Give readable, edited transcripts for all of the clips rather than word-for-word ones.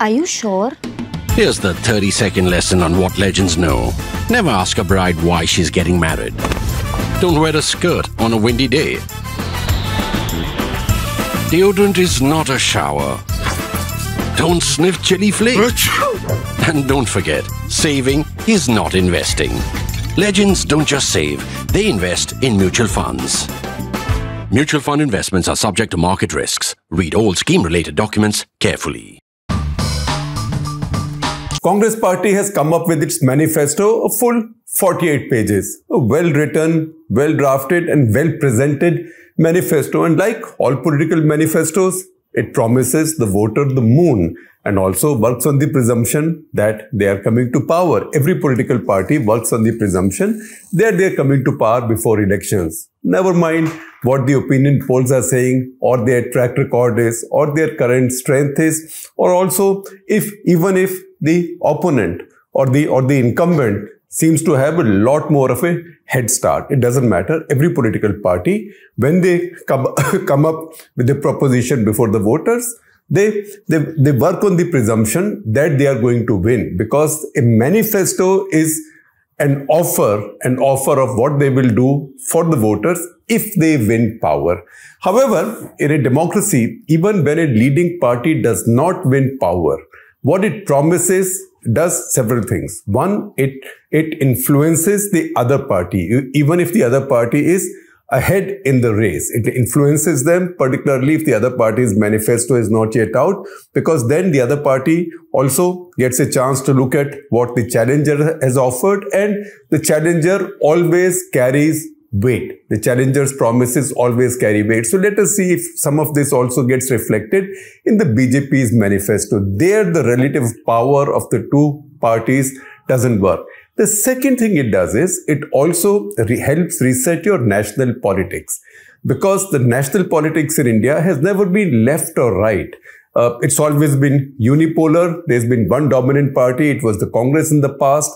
Are you sure? Here's the 30-second lesson on what legends know. Never ask a bride why she's getting married. Don't wear a skirt on a windy day. Deodorant is not a shower. Don't sniff chili flakes. And don't forget, saving is not investing. Legends don't just save, they invest in mutual funds. Mutual fund investments are subject to market risks. Read all scheme-related documents carefully. Congress party has come up with its manifesto, a full 48 pages. A well-written, well-drafted and well-presented manifesto. And like all political manifestos, it promises the voter the moon and also works on the presumption that they are coming to power. Every political party works on the presumption that they are coming to power before elections. Never mind what the opinion polls are saying, or their track record is, or their current strength is, or also even if the opponent or the incumbent seems to have a lot more of a head start. It doesn't matter. Every political party, when they come up with a proposition before the voters, they work on the presumption that they are going to win, because a manifesto is an offer of what they will do for the voters if they win power. However, in a democracy, even when a leading party does not win power, what it promises does several things. One, it influences the other party, even if the other party is ahead in the race. It influences them, particularly if the other party's manifesto is not yet out, because then the other party also gets a chance to look at what the challenger has offered, and the challenger always carries weight. The challenger's promises always carry weight. So let us see if some of this also gets reflected in the BJP's manifesto. There, the relative power of the two parties doesn't work. The second thing it does is it also helps reset your national politics, because the national politics in India has never been left or right. It's always been unipolar. There's been one dominant party. It was the Congress in the past,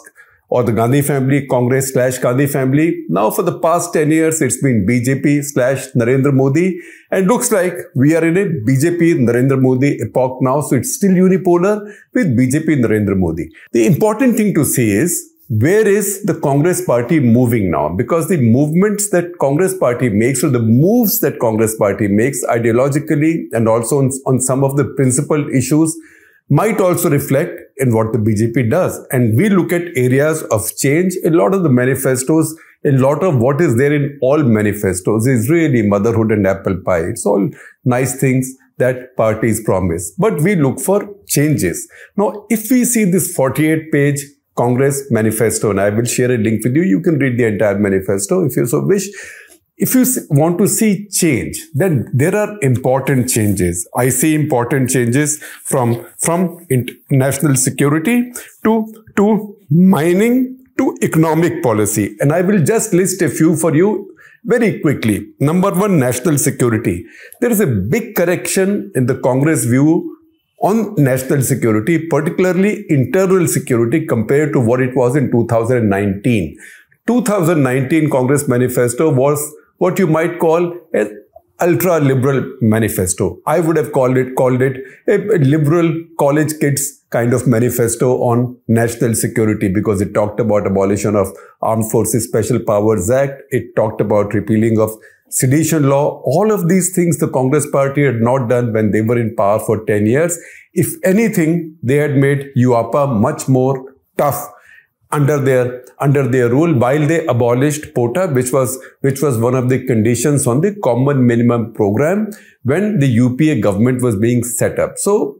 or the Gandhi family, Congress / Gandhi family. Now for the past 10 years, it's been BJP / Narendra Modi. And looks like we are in a BJP Narendra Modi epoch now. So it's still unipolar with BJP Narendra Modi. The important thing to see is, where is the Congress party moving now? Because the movements that Congress party makes, or the moves that Congress party makes ideologically and also on some of the principal issues, might also reflect in what the BJP does. And we look at areas of change. A lot of the manifestos, a lot of what is there in all manifestos is really motherhood and apple pie. It's all nice things that parties promise. But we look for changes. Now, if we see this 48-page Congress manifesto, and I will share a link with you, you can read the entire manifesto if you so wish. If you want to see change, then there are important changes. I see important changes from national security to mining to economic policy. And I will just list a few for you very quickly. Number one, national security. There is a big correction in the Congress view on national security, particularly internal security, compared to what it was in 2019. 2019 Congress manifesto was what you might call an ultra-liberal manifesto. I would have called it a liberal college kids kind of manifesto on national security, because it talked about abolition of Armed Forces Special Powers Act. It talked about repealing of sedition law. All of these things the Congress party had not done when they were in power for 10 years. If anything, they had made UAPA much more tough under their rule, while they abolished POTA, which was one of the conditions on the common minimum program when the UPA government was being set up. So,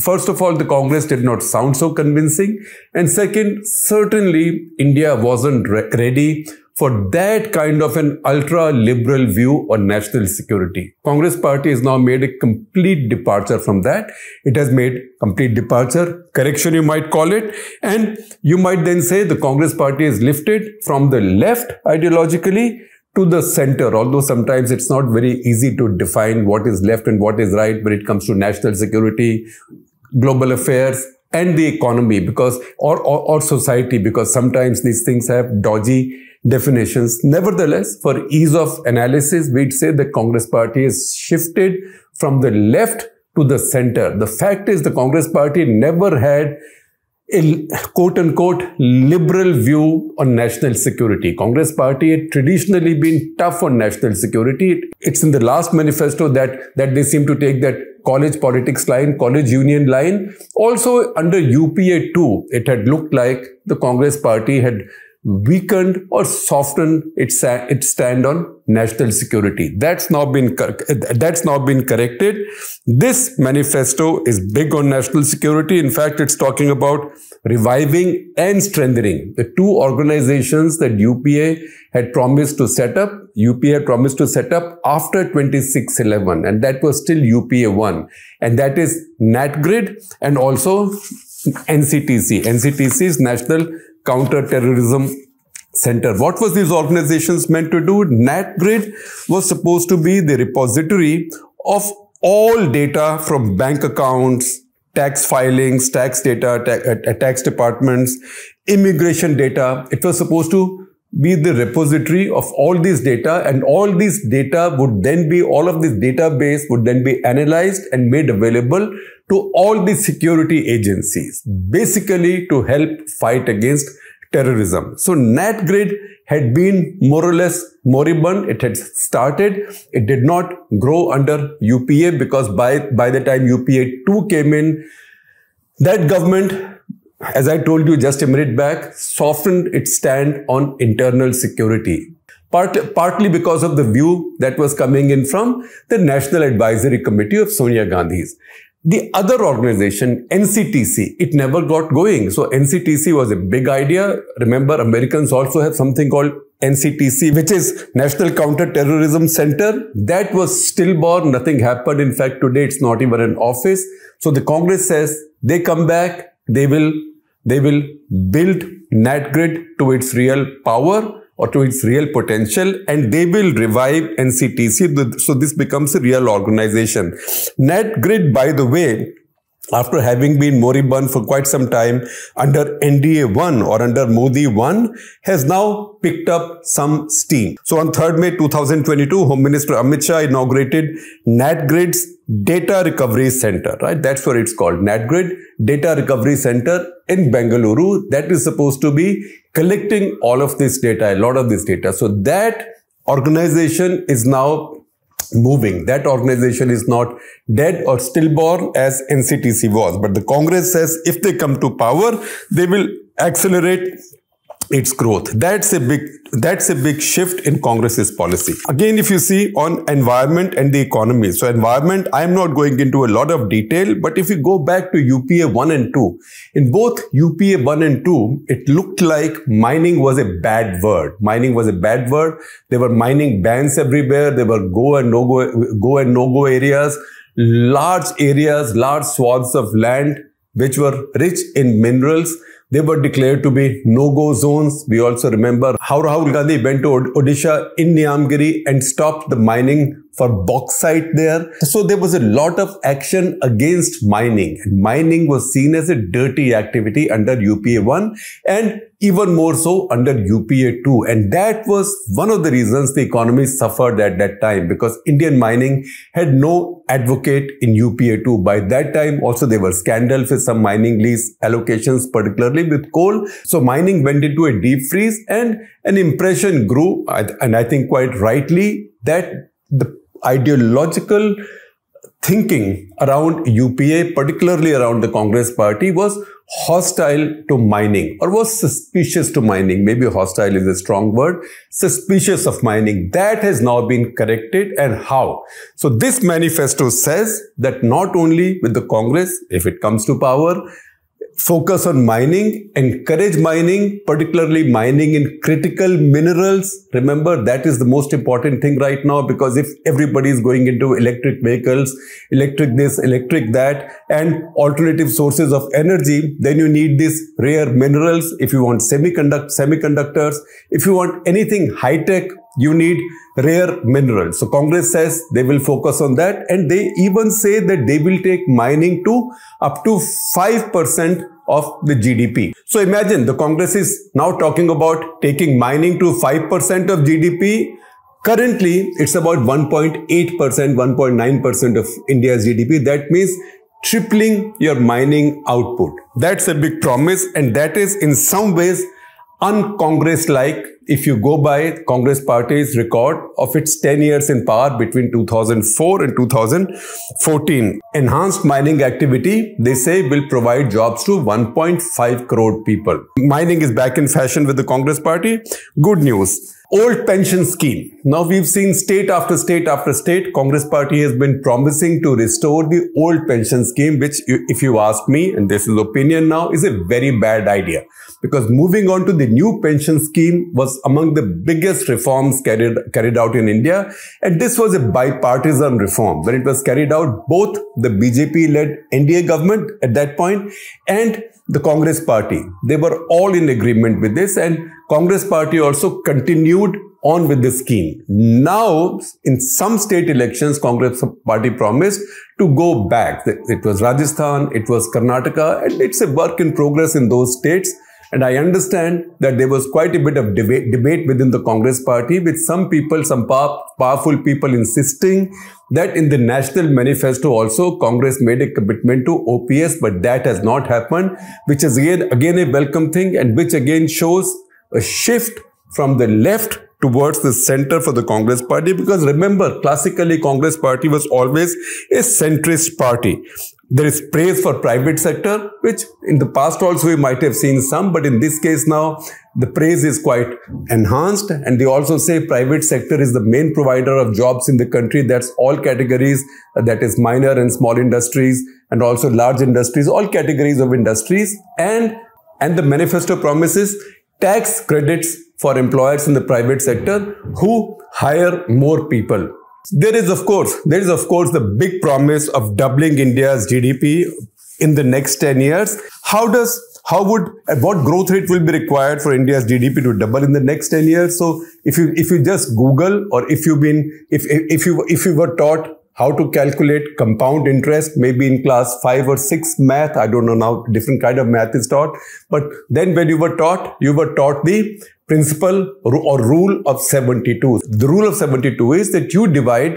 first of all, the Congress did not sound so convincing. And second, certainly India wasn't ready for that kind of an ultra-liberal view on national security. Congress party has now made a complete departure from that. It has made complete departure, correction you might call it. And you might then say the Congress party is lifted from the left ideologically to the center, although sometimes it's not very easy to define what is left and what is right when it comes to national security, global affairs, and the economy, because or society, because sometimes these things have dodgy definitions. Nevertheless, for ease of analysis, we'd say the Congress party has shifted from the left to the center. The fact is the Congress party never had a quote-unquote liberal view on national security. Congress party had traditionally been tough on national security. It's in the last manifesto that they seem to take that college politics line, college union line. Also under UPA too, it had looked like the Congress party had weakened or softened its stand on national security. That's now been corrected. This manifesto is big on national security. In fact, it's talking about reviving and strengthening the two organizations that UPA had promised to set up. UPA had promised to set up after 26/11, and that was still UPA 1, and that is NatGrid and also NCTC. NCTC's National Counter-Terrorism Center. What was these organizations meant to do? NatGrid was supposed to be the repository of all data from bank accounts, tax filings, tax data, tax departments, immigration data. It was supposed to be the repository of all these data, and all of this database would then be analyzed and made available to all the security agencies, basically to help fight against terrorism. So NatGrid had been more or less moribund. It had started. It did not grow under UPA, because by the time UPA 2 came in, that government, as I told you just a minute back, softened its stand on internal security, partly because of the view that was coming in from the National Advisory Committee of Sonia Gandhi's. The other organization, NCTC, it never got going. So NCTC was a big idea. Remember, Americans also have something called NCTC, which is National Counter-Terrorism Center. That was stillborn. Nothing happened. In fact, today it's not even an office. So the Congress says they come back, they will build NatGrid to its real power or to its real potential, and they will revive NCTC. So this becomes a real organization. NatGrid, by the way, after having been moribund for quite some time under NDA 1 or under Modi 1, has now picked up some steam. So on 3rd May 2022, Home Minister Amit Shah inaugurated NatGrid's Data Recovery Center, right? That's what it's called, NatGrid Data Recovery Center in Bengaluru. That is supposed to be collecting all of this data, a lot of this data. So that organization is now moving. That organization is not dead or stillborn as NCTC was. But the Congress says if they come to power, they will accelerate its growth. That's a big shift in Congress's policy. Again, if you see on environment and the economy. So environment, I'm not going into a lot of detail, but if you go back to UPA 1 and 2, in both UPA 1 and 2, it looked like mining was a bad word. Mining was a bad word. There were mining bans everywhere. There were go and no go areas, large swaths of land which were rich in minerals. They were declared to be no-go zones. We also remember how Rahul Gandhi went to Odisha in Niyamgiri and stopped the mining for bauxite there. So there was a lot of action against mining. And mining was seen as a dirty activity under UPA 1 and even more so under UPA 2. And that was one of the reasons the economy suffered at that time, because Indian mining had no advocate in UPA 2. By that time also there were scandals with some mining lease allocations, particularly with coal. So mining went into a deep freeze, and an impression grew, and I think quite rightly, that the ideological thinking around UPA, particularly around the Congress party, was hostile to mining, or was suspicious to mining. Maybe hostile is a strong word, suspicious of mining. That has now been corrected. And how? So this manifesto says that not only will the Congress, if it comes to power, focus on mining, encourage mining, particularly mining in critical minerals. Remember, that is the most important thing right now, because if everybody is going into electric vehicles, electric this, electric that, and alternative sources of energy, then you need these rare minerals. If you want semiconductors, if you want anything high-tech, you need rare minerals. So Congress says they will focus on that, and they even say that they will take mining to up to 5% of the GDP. So imagine the Congress is now talking about taking mining to 5% of GDP. Currently, it's about 1.8%, 1.9% of India's GDP. That means tripling your mining output. That's a big promise, and that is in some ways un-Congress-like if you go by Congress party's record of its 10 years in power between 2004 and 2014. Enhanced mining activity, they say, will provide jobs to 1.5 crore people. Mining is back in fashion with the Congress party. Good news. Old pension scheme. Now we've seen state after state after state, Congress party has been promising to restore the old pension scheme, which if you ask me, and this is opinion now, is a very bad idea. Because moving on to the new pension scheme was among the biggest reforms carried out in India, and this was a bipartisan reform. When it was carried out, both the BJP-led NDA government at that point and the Congress party, they were all in agreement with this, and Congress party also continued on with the scheme. Now, in some state elections, Congress party promised to go back. It was Rajasthan, it was Karnataka, and it's a work in progress in those states. And I understand that there was quite a bit of debate within the Congress party, with some people, some powerful people insisting that in the National Manifesto also Congress made a commitment to OPS, but that has not happened, which is again a welcome thing, and which again shows a shift from the left towards the center for the Congress party. Because remember, classically Congress party was always a centrist party. There is praise for private sector, which in the past also we might have seen some, but in this case now the praise is quite enhanced, and they also say private sector is the main provider of jobs in the country. That's all categories, that is minor and small industries and also large industries, all categories of industries. And the manifesto promises tax credits for employers in the private sector who hire more people. There is of course the big promise of doubling India's GDP in the next 10 years. What growth rate will be required for India's GDP to double in the next 10 years? So if you just Google, or if you were taught how to calculate compound interest, maybe in class 5 or 6 math, I don't know now, different kind of math is taught. But then when you were taught the principle or rule of 72. The rule of 72 is that you divide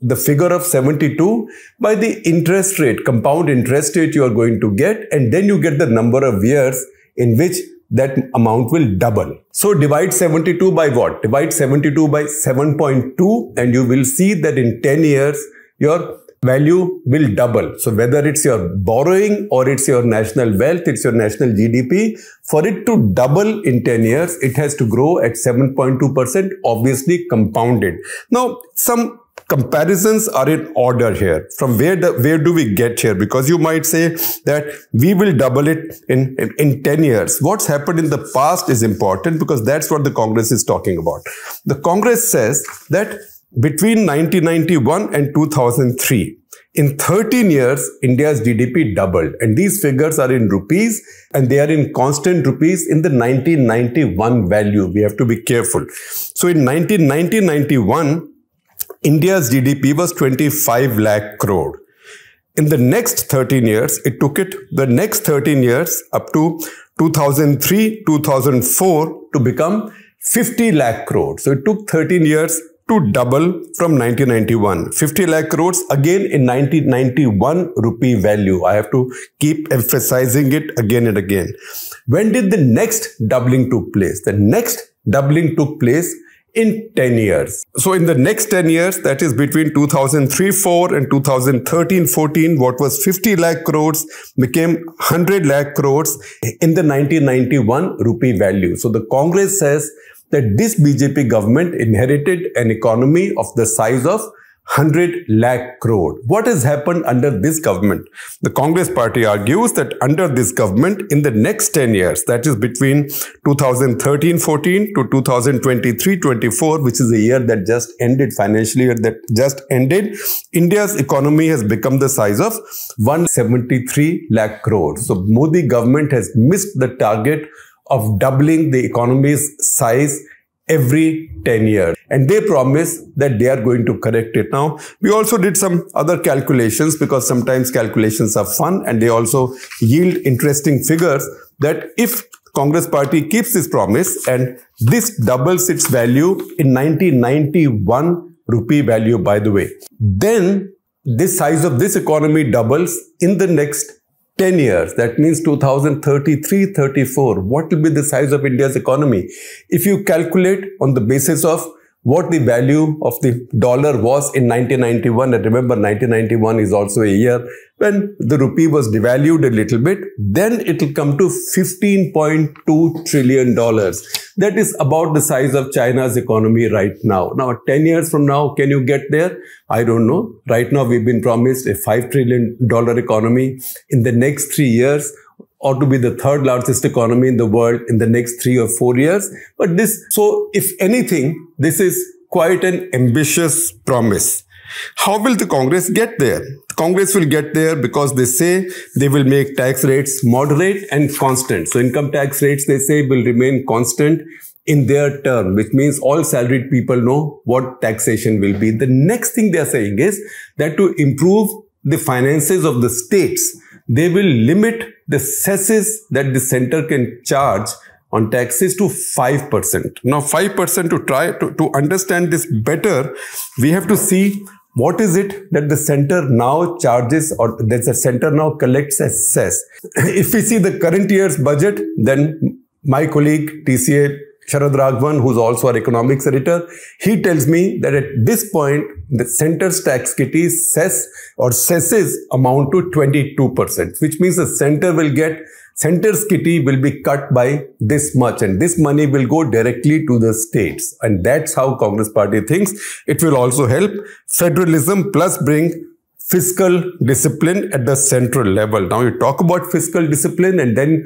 the figure of 72 by the interest rate, compound interest rate you are going to get, and then you get the number of years in which that amount will double. So divide 72 by what? Divide 72 by 7.2, and you will see that in 10 years your value will double. So whether it's your borrowing or it's your national wealth, it's your national GDP, for it to double in 10 years, it has to grow at 7.2%, obviously compounded. Now, some comparisons are in order here. From where do we get here? Because you might say that we will double it in 10 years. What's happened in the past is important, because that's what the Congress is talking about. The Congress says that between 1991 and 2003, in 13 years, India's GDP doubled. And these figures are in rupees, and they are in constant rupees in the 1991 value. We have to be careful. So in 1990-91, India's GDP was 25 lakh crore. In the next 13 years, it took the next 13 years up to 2003-2004 to become 50 lakh crore. So it took 13 years to double from 1991. 50 lakh crores again in 1991 rupee value. I have to keep emphasizing it again and again. When did the next doubling took place? The next doubling took place in 10 years. So in the next 10 years, that is between 2003-04 and 2013-14, what was 50 lakh crores became 100 lakh crores in the 1991 rupee value. So the Congress says that this BJP government inherited an economy of the size of 100 lakh crore. What has happened under this government? The Congress party argues that under this government, in the next 10 years, that is between 2013-14 to 2023-24, which is a year that just ended, financial year that just ended, India's economy has become the size of 173 lakh crore. So Modi government has missed the target of doubling the economy's size every 10 years. And they promise that they are going to correct it. Now, we also did some other calculations, because sometimes calculations are fun and they also yield interesting figures, that if Congress party keeps its promise and this doubles its value in 1991 rupee value, by the way. Then the size of this economy doubles in the next 10 years. That means 2033-34. What will be the size of India's economy? If you calculate on the basis of what the value of the dollar was in 1991, and remember 1991 is also a year when the rupee was devalued a little bit, then it will come to $15.2 trillion. That is about the size of China's economy right now. Now, 10 years from now, can you get there? I don't know. Right now, we've been promised a $5 trillion economy in the next 3 years, or to be the third largest economy in the world in the next 3 or 4 years. But this, so if anything, this is quite an ambitious promise. How will the Congress get there? Congress will get there because they say they will make tax rates moderate and constant. So income tax rates, they say, will remain constant in their term, which means all salaried people know what taxation will be. The next thing they are saying is that to improve the finances of the states, they will limit the cesses that the center can charge on taxes to 5%. Now 5%, to try to understand this better, we have to see what is it that the center now charges or that the center now collects as cess. If we see the current year's budget, then my colleague TCA Sharad Raghavan, who's also our economics editor, he tells me that at this point, the center's tax kitty cess or cesses amount to 22%, which means the center's kitty will be cut by this much, and this money will go directly to the states. And that's how Congress party thinks. It will also help federalism plus bring fiscal discipline at the central level. Now you talk about fiscal discipline, and then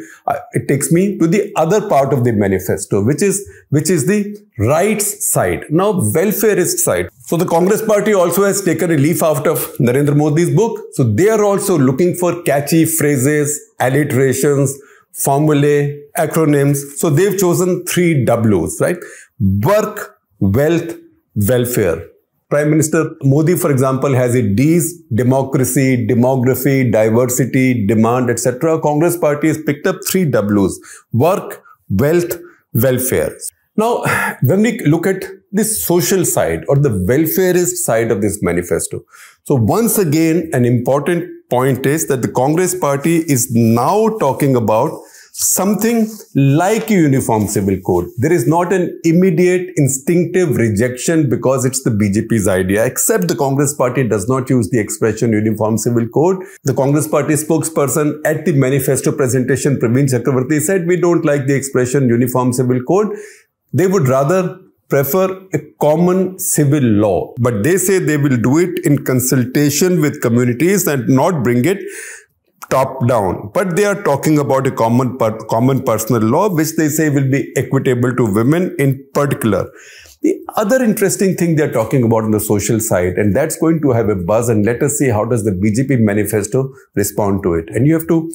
it takes me to the other part of the manifesto, which is the rights side, now welfarist side. So the Congress party also has taken a leaf out of Narendra Modi's book. So they are also looking for catchy phrases, alliterations, formulae, acronyms. So they've chosen 3 W's, right? Work, wealth, welfare. Prime Minister Modi, for example, has a D's: democracy, demography, diversity, demand, etc. Congress party has picked up 3 W's: work, wealth, welfare. Now, when we look at the social side or the welfarist side of this manifesto, so once again, an important point is that the Congress party is now talking about something like a uniform civil code. There is not an immediate instinctive rejection because it's the BJP's idea, except the Congress party does not use the expression uniform civil code. The Congress party spokesperson at the manifesto presentation, Praveen Chakravarti, said, we don't like the expression uniform civil code. They would rather prefer a common civil law. But they say they will do it in consultation with communities and not bring it top down. But they are talking about a common personal law, which they say will be equitable to women in particular. The other interesting thing they are talking about on the social side, and that's going to have a buzz, and let us see how does the BJP manifesto respond to it. And you have to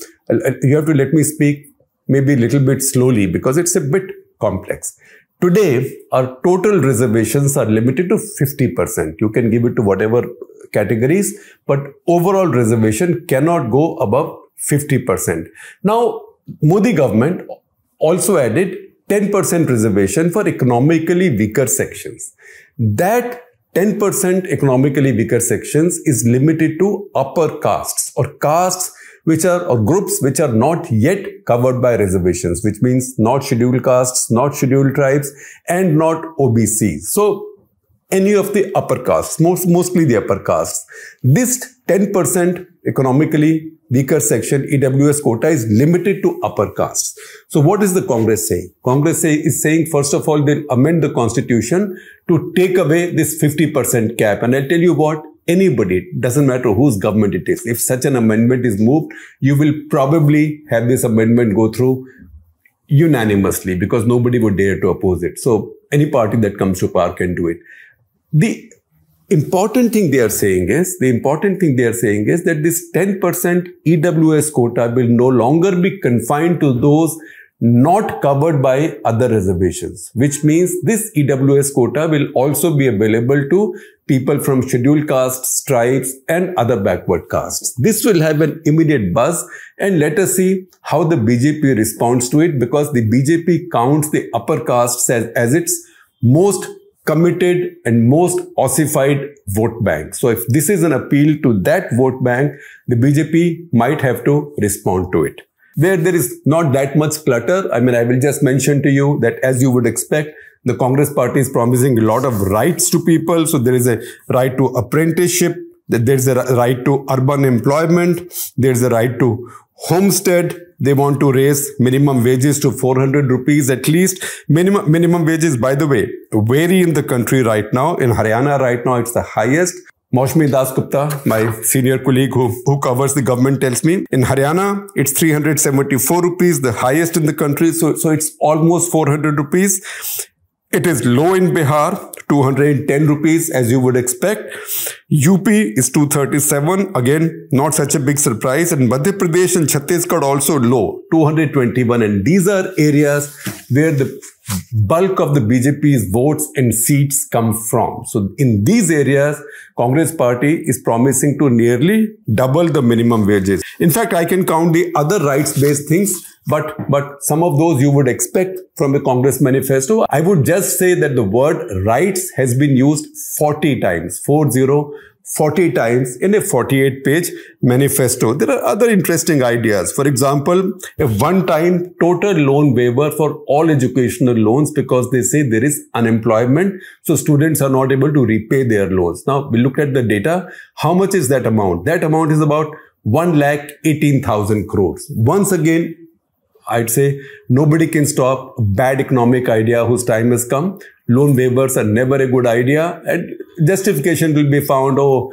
let me speak maybe a little bit slowly because it's a bit complex. Today, our total reservations are limited to 50%. You can give it to whatever categories, but overall reservation cannot go above 50%. Now, Modi government also added 10% reservation for economically weaker sections. That 10% economically weaker sections is limited to upper castes or castes which are, or groups which are not yet covered by reservations, which means not scheduled castes, not scheduled tribes, and not OBCs. So any of the upper castes, mostly the upper castes. This 10% economically weaker section, EWS quota, is limited to upper castes. So what is the Congress saying? Congress is saying, first of all, they'll amend the constitution to take away this 50% cap. And I'll tell you what, anybody, doesn't matter whose government it is, if such an amendment is moved, you will probably have this amendment go through unanimously because nobody would dare to oppose it. So any party that comes to power can do it. The important thing they are saying is that this 10% EWS quota will no longer be confined to those not covered by other reservations, which means this EWS quota will also be available to people from scheduled castes, tribes and other backward castes. This will have an immediate buzz, and let us see how the BJP responds to it, because the BJP counts the upper castes as its most committed and most ossified vote bank. So if this is an appeal to that vote bank, the BJP might have to respond to it. Where there is not that much clutter, I mean, I will just mention to you that, as you would expect, the Congress party is promising a lot of rights to people. So there is a right to apprenticeship, there is a right to urban employment, there is a right to homestead. They want to raise minimum wages to 400 rupees at least. Minimum wages, by the way, vary in the country right now. In Haryana right now, it's the highest. Moshmi Dasgupta, my senior colleague who covers the government, tells me in Haryana, it's 374 rupees, the highest in the country. So it's almost 400 rupees. It is low in Bihar, 210 rupees, as you would expect. UP is 237. Again, not such a big surprise. And Madhya Pradesh and Chhattisgarh also low, 221. And these are areas where the bulk of the BJP's votes and seats come from. So in these areas, Congress party is promising to nearly double the minimum wages. In fact, I can count the other rights-based things, but some of those you would expect from a Congress manifesto. I would just say that the word rights has been used 40 times, 40 times in a 48-page manifesto. There are other interesting ideas. For example, a one-time total loan waiver for all educational loans, because they say there is unemployment, so students are not able to repay their loans. Now, we look at the data. How much is that amount? That amount is about 1,18,000 crores. Once again, I'd say nobody can stop a bad economic idea whose time has come. Loan waivers are never a good idea, and justification will be found, oh,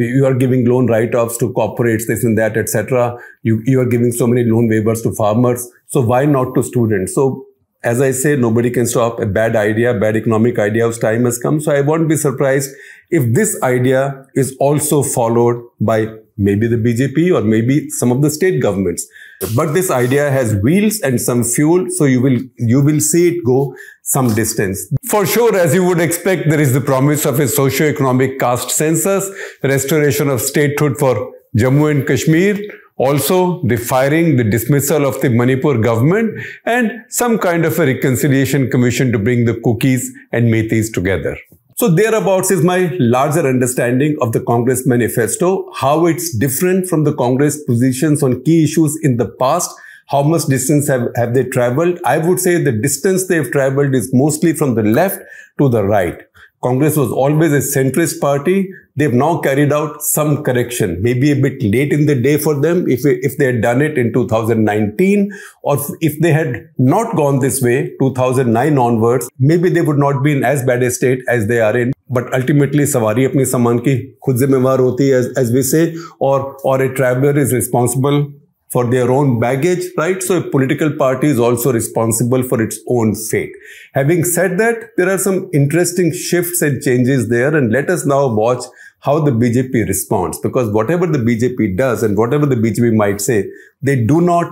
you are giving loan write-offs to corporates, this and that, etc. You are giving so many loan waivers to farmers, so why not to students? So, as I say, nobody can stop a bad idea, bad economic idea whose time has come. So I won't be surprised if this idea is also followed by maybe the BJP or maybe some of the state governments. But this idea has wheels and some fuel, so you will see it go some distance. For sure, as you would expect, there is the promise of a socio-economic caste census, restoration of statehood for Jammu and Kashmir, also the firing, the dismissal of the Manipur government, and some kind of a reconciliation commission to bring the Kukis and Meiteis together. So thereabouts is my larger understanding of the Congress manifesto, how it's different from the Congress positions on key issues in the past, how much distance have they travelled. I would say the distance they've travelled is mostly from the left to the right. Congress was always a centrist party. They've now carried out some correction, maybe a bit late in the day for them. If they had done it in 2019, or if they had not gone this way, 2009 onwards, maybe they would not be in as bad a state as they are in. But ultimately, savari apni saman ki khud zimmewar hoti hai, as we say, or a traveler is responsible for their own baggage, right? So a political party is also responsible for its own fate. Having said that, there are some interesting shifts and changes there, and let us now watch how the BJP responds, because whatever the BJP does and whatever the BJP might say, they do not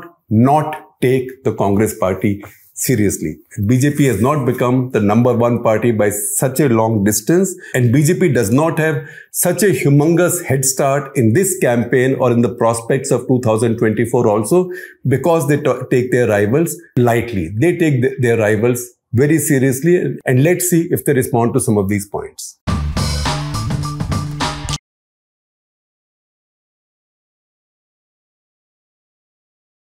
take the Congress party seriously. BJP has not become the number one party by such a long distance, and BJP does not have such a humongous head start in this campaign or in the prospects of 2024 also, because they take their rivals lightly. They take their rivals very seriously, and let's see if they respond to some of these points.